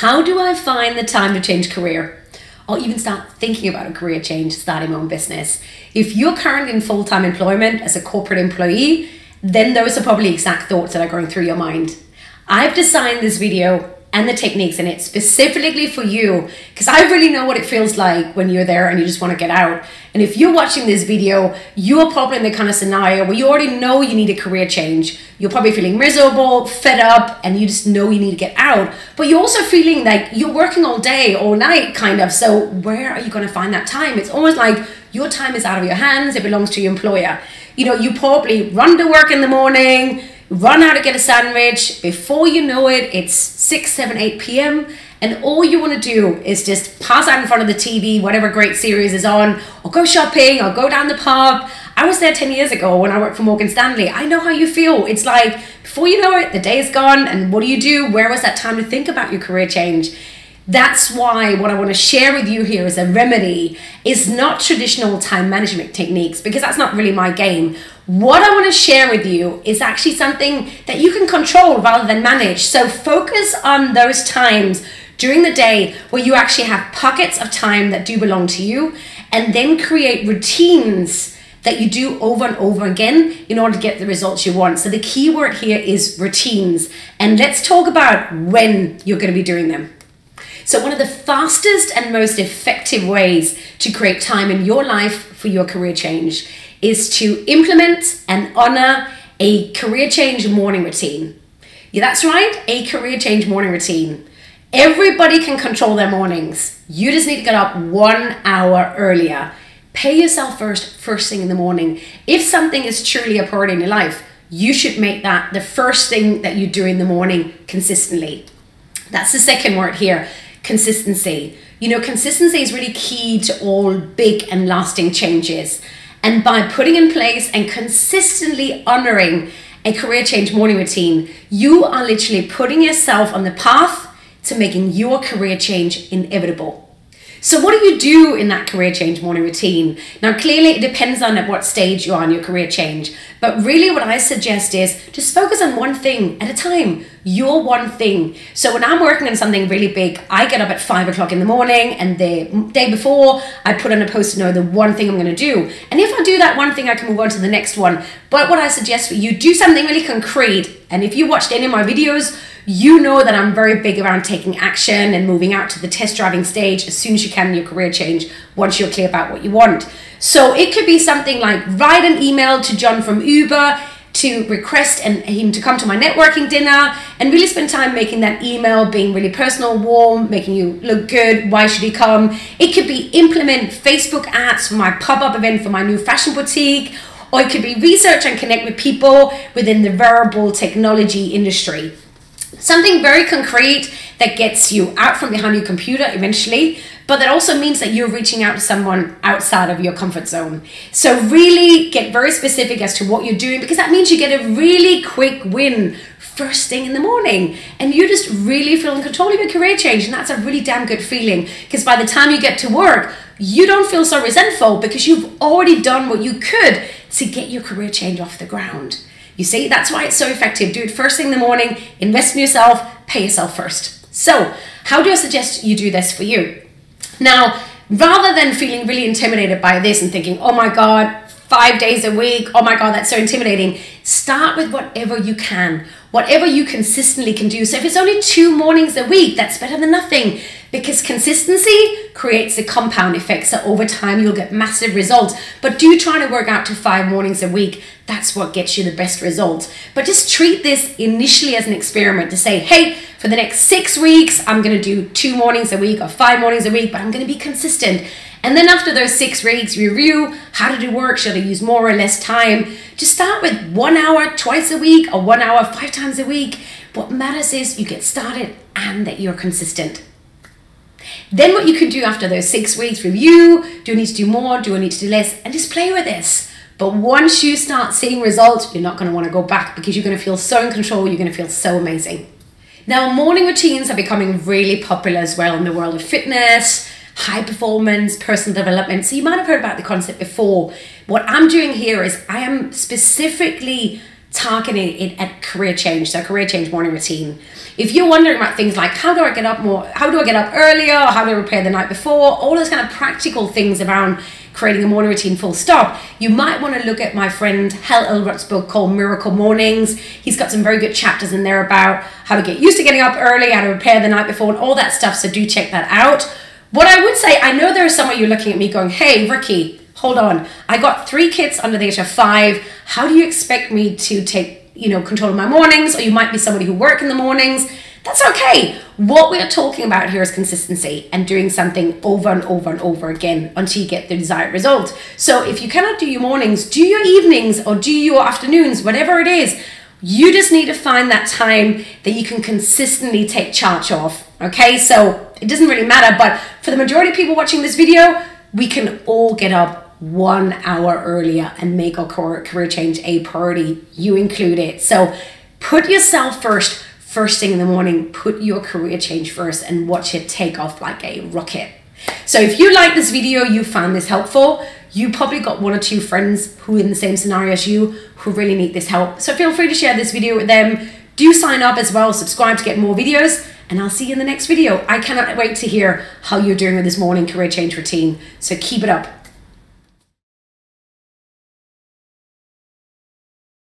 How do I find the time to change career? Or even start thinking about a career change, starting my own business. If you're currently in full-time employment as a corporate employee, then those are probably exact thoughts that are going through your mind. I've designed this video and the techniques in it specifically for you, because I really know what it feels like when you're there and you just want to get out. And if you're watching this video, you're probably in the kind of scenario where you already know you need a career change. You're probably feeling miserable, fed up, and you just know you need to get out. But you're also feeling like you're working all day, all night, kind of. So where are you going to find that time? It's almost like your time is out of your hands. It belongs to your employer. You know, you probably run to work in the morning, run out to get a sandwich. Before you know it, it's 6, 7, 8 p.m. and all you want to do is just pass out in front of the TV, whatever great series is on, or go shopping, or go down the pub. I was there 10 years ago when I worked for Morgan Stanley. I know how you feel. It's like, before you know it, the day is gone, and what do you do? Where was that time to think about your career change? That's why what I want to share with you here as a remedy is not traditional time management techniques, because that's not really my game. What I want to share with you is actually something that you can control rather than manage. So focus on those times during the day where you actually have pockets of time that do belong to you, and then create routines that you do over and over again in order to get the results you want. So the key word here is routines, and let's talk about when you're going to be doing them. So one of the fastest and most effective ways to create time in your life for your career change is to implement and honor a career change morning routine. Yeah, that's right, a career change morning routine. Everybody can control their mornings. You just need to get up 1 hour earlier. Pay yourself first thing in the morning. If something is truly a priority in your life, you should make that the first thing that you do in the morning consistently. That's the second word here. Consistency. You know, consistency is really key to all big and lasting changes. And by putting in place and consistently honoring a career change morning routine, you are literally putting yourself on the path to making your career change inevitable. So what do you do in that career change morning routine? Now, clearly it depends on at what stage you are in your career change, but really what I suggest is just focus on one thing at a time, your one thing. So when I'm working on something really big, I get up at 5 o'clock in the morning, and the day before I put on a post to know the one thing I'm going to do. And if I do that one thing, I can move on to the next one. But what I suggest for you, do something really concrete. And if you watched any of my videos, you know that I'm very big around taking action and moving out to the test driving stage as soon as you can in your career change, once you're clear about what you want. So it could be something like write an email to John from Uber to request him to come to my networking dinner, and really spend time making that email being really personal, warm, making you look good. Why should he come? It could be implement Facebook ads for my pop-up event for my new fashion boutique, or it could be research and connect with people within the wearable technology industry. Something very concrete that gets you out from behind your computer eventually, but that also means that you're reaching out to someone outside of your comfort zone. So really get very specific as to what you're doing, because that means you get a really quick win first thing in the morning, and you just really feel in control of your career change. And that's a really damn good feeling, because by the time you get to work, you don't feel so resentful, because you've already done what you could to get your career change off the ground. You see, that's why it's so effective. Do it first thing in the morning, invest in yourself, pay yourself first. So how do I suggest you do this for you? Now, rather than feeling really intimidated by this and thinking, oh my God, 5 days a week, oh my God, that's so intimidating, start with whatever you consistently can do. So if it's only 2 mornings a week, that's better than nothing, because consistency creates a compound effect. So over time, you'll get massive results, but do try to work out to 5 mornings a week. That's what gets you the best results. But just treat this initially as an experiment to say, hey, for the next 6 weeks, I'm going to do 2 mornings a week or 5 mornings a week, but I'm going to be consistent. And then after those 6 weeks, review how to do work. Should I use more or less time? Just start with 1 hour twice a week or 1 hour 5 times a week. What matters is you get started and that you're consistent. Then what you can do after those 6 weeks, review, do I need to do more? Do I need to do less? And just play with this. But once you start seeing results, you're not going to want to go back, because you're going to feel so in control. You're going to feel so amazing. Now, morning routines are becoming really popular as well in the world of fitness, high performance, personal development. So you might have heard about the concept before. What I'm doing here is I am specifically targeting it at career change, so career change morning routine. If you're wondering about things like how do I get up more, how do I get up earlier, how do I prepare the night before, all those kind of practical things around creating a morning routine full stop, you might want to look at my friend Hal Elrod's book called Miracle Mornings. He's got some very good chapters in there about how to get used to getting up early, how to prepare the night before and all that stuff, so do check that out. What I would say, I know there is someone you're looking at me going, hey, Ricky, hold on, I got 3 kids under the age of 5. How do you expect me to take, control of my mornings? Or you might be somebody who works in the mornings. That's okay. What we're talking about here is consistency and doing something over and over and over again until you get the desired result. So if you cannot do your mornings, do your evenings or do your afternoons, whatever it is. You just need to find that time that you can consistently take charge of, okay? So it doesn't really matter, but for the majority of people watching this video, we can all get up 1 hour earlier and make our career change a priority, you include it. So put yourself first, first thing in the morning, put your career change first and watch it take off like a rocket. So if you like this video, you found this helpful, you probably got 1 or 2 friends who are in the same scenario as you who really need this help. So feel free to share this video with them. Do sign up as well, subscribe to get more videos, and I'll see you in the next video. I cannot wait to hear how you're doing with this morning career change routine. So keep it up.